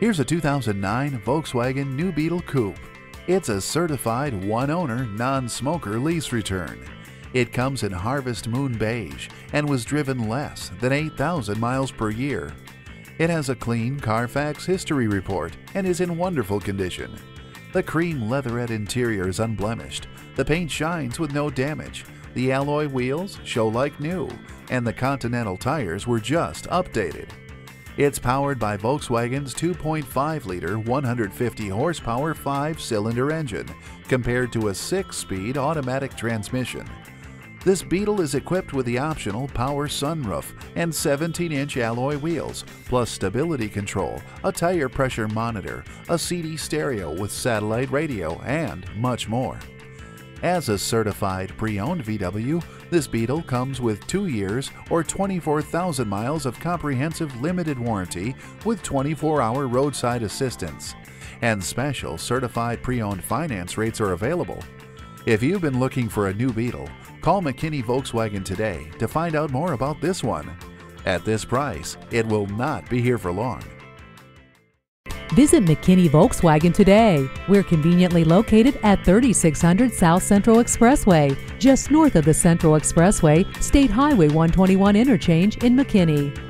Here's a 2009 Volkswagen New Beetle Coupe. It's a certified one-owner, non-smoker lease return. It comes in Harvest Moon Beige and was driven less than 8,000 miles per year. It has a clean Carfax history report and is in wonderful condition. The cream leatherette interior is unblemished. The paint shines with no damage. The alloy wheels show like new, and the Continental tires were just updated. It's powered by Volkswagen's 2.5-liter, 150-horsepower 5-cylinder engine, compared to a 6-speed automatic transmission. This Beetle is equipped with the optional power sunroof and 17-inch alloy wheels, plus stability control, a tire pressure monitor, a CD stereo with satellite radio, and much more. As a certified pre-owned VW, this Beetle comes with 2 years or 24,000 miles of comprehensive limited warranty with 24-hour roadside assistance. And special certified pre-owned finance rates are available. If you've been looking for a new Beetle, call McKinney Volkswagen today to find out more about this one. At this price, it will not be here for long. Visit McKinney Volkswagen today. We're conveniently located at 3600 South Central Expressway, just north of the Central Expressway, State Highway 121 interchange in McKinney.